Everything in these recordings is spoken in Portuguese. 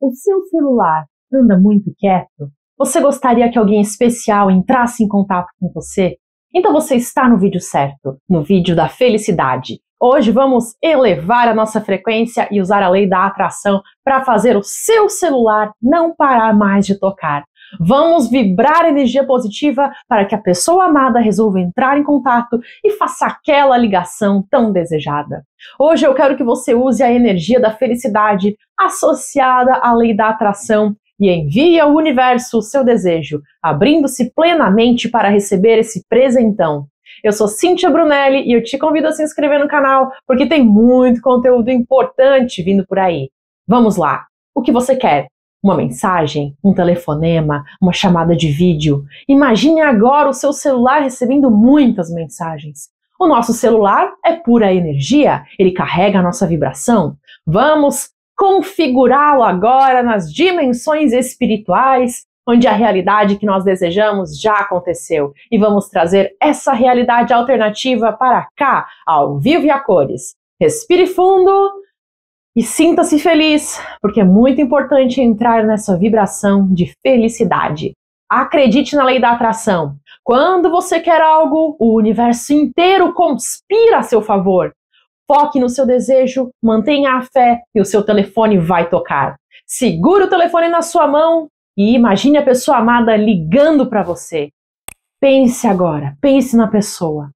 O seu celular anda muito quieto? Você gostaria que alguém especial entrasse em contato com você? Então você está no vídeo certo, no vídeo da felicidade. Hoje vamos elevar a nossa frequência e usar a lei da atração para fazer o seu celular não parar mais de tocar. Vamos vibrar energia positiva para que a pessoa amada resolva entrar em contato e faça aquela ligação tão desejada. Hoje eu quero que você use a energia da felicidade associada à lei da atração e envie ao universo o seu desejo, abrindo-se plenamente para receber esse presentão. Eu sou Cíntia Brunelli e eu te convido a se inscrever no canal, porque tem muito conteúdo importante vindo por aí. Vamos lá! O que você quer? Uma mensagem? Um telefonema? Uma chamada de vídeo? Imagine agora o seu celular recebendo muitas mensagens. O nosso celular é pura energia, ele carrega a nossa vibração. Vamos configurá-lo agora nas dimensões espirituais, onde a realidade que nós desejamos já aconteceu. E vamos trazer essa realidade alternativa para cá, ao vivo e a cores. Respire fundo e sinta-se feliz, porque é muito importante entrar nessa vibração de felicidade. Acredite na lei da atração. Quando você quer algo, o universo inteiro conspira a seu favor. Foque no seu desejo, mantenha a fé e o seu telefone vai tocar. Segure o telefone na sua mão e imagine a pessoa amada ligando para você. Pense agora, pense na pessoa.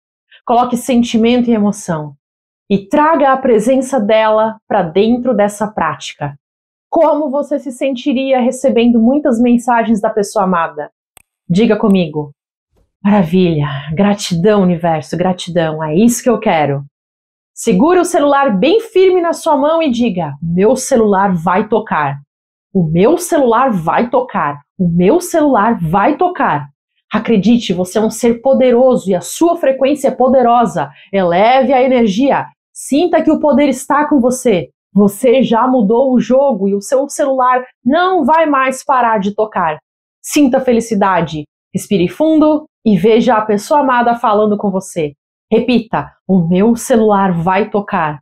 Coloque sentimento e emoção. E traga a presença dela para dentro dessa prática. Como você se sentiria recebendo muitas mensagens da pessoa amada? Diga comigo. Maravilha, gratidão universo, gratidão, é isso que eu quero. Segure o celular bem firme na sua mão e diga: meu celular vai tocar. O meu celular vai tocar. O meu celular vai tocar. Acredite, você é um ser poderoso e a sua frequência é poderosa. Eleve a energia. Sinta que o poder está com você. Você já mudou o jogo e o seu celular não vai mais parar de tocar. Sinta a felicidade. Respire fundo e veja a pessoa amada falando com você. Repita: o meu celular vai tocar.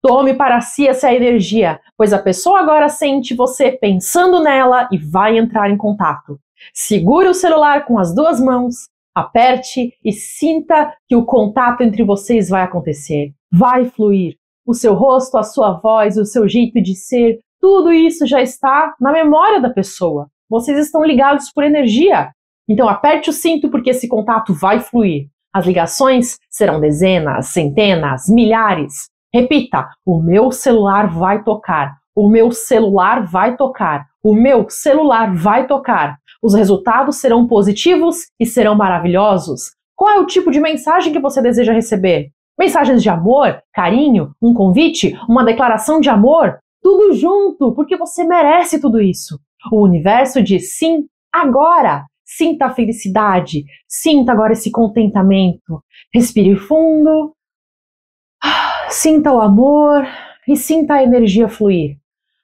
Tome para si essa energia, pois a pessoa agora sente você pensando nela e vai entrar em contato. Segure o celular com as duas mãos, aperte e sinta que o contato entre vocês vai acontecer. Vai fluir. O seu rosto, a sua voz, o seu jeito de ser, tudo isso já está na memória da pessoa. Vocês estão ligados por energia. Então aperte o cinto porque esse contato vai fluir. As ligações serão dezenas, centenas, milhares. Repita: o meu celular vai tocar, o meu celular vai tocar, o meu celular vai tocar. Os resultados serão positivos e serão maravilhosos. Qual é o tipo de mensagem que você deseja receber? Mensagens de amor, carinho, um convite, uma declaração de amor? Tudo junto, porque você merece tudo isso. O universo diz sim agora. Sinta a felicidade, sinta agora esse contentamento. Respire fundo, sinta o amor e sinta a energia fluir.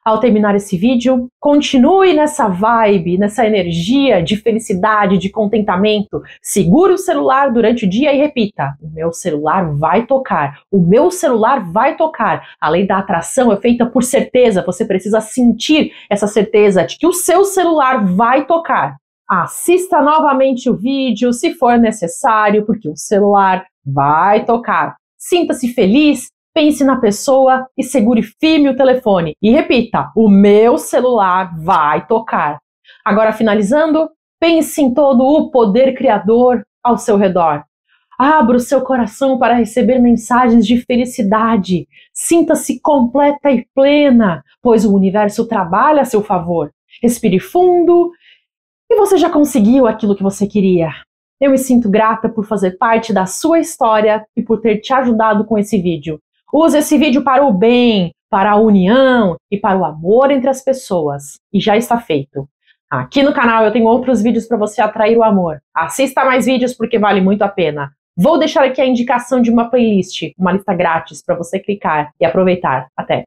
Ao terminar esse vídeo, continue nessa vibe, nessa energia de felicidade, de contentamento. Segure o celular durante o dia e repita: o meu celular vai tocar, o meu celular vai tocar. A lei da atração é feita por certeza, você precisa sentir essa certeza de que o seu celular vai tocar. Assista novamente o vídeo se for necessário, porque o celular vai tocar. Sinta-se feliz, pense na pessoa e segure firme o telefone. E repita: o meu celular vai tocar. Agora, finalizando, pense em todo o poder criador ao seu redor. Abra o seu coração para receber mensagens de felicidade. Sinta-se completa e plena, pois o universo trabalha a seu favor. Respire fundo. E você já conseguiu aquilo que você queria. Eu me sinto grata por fazer parte da sua história e por ter te ajudado com esse vídeo. Use esse vídeo para o bem, para a união e para o amor entre as pessoas. E já está feito. Aqui no canal eu tenho outros vídeos para você atrair o amor. Assista mais vídeos porque vale muito a pena. Vou deixar aqui a indicação de uma playlist, uma lista grátis para você clicar e aproveitar. Até!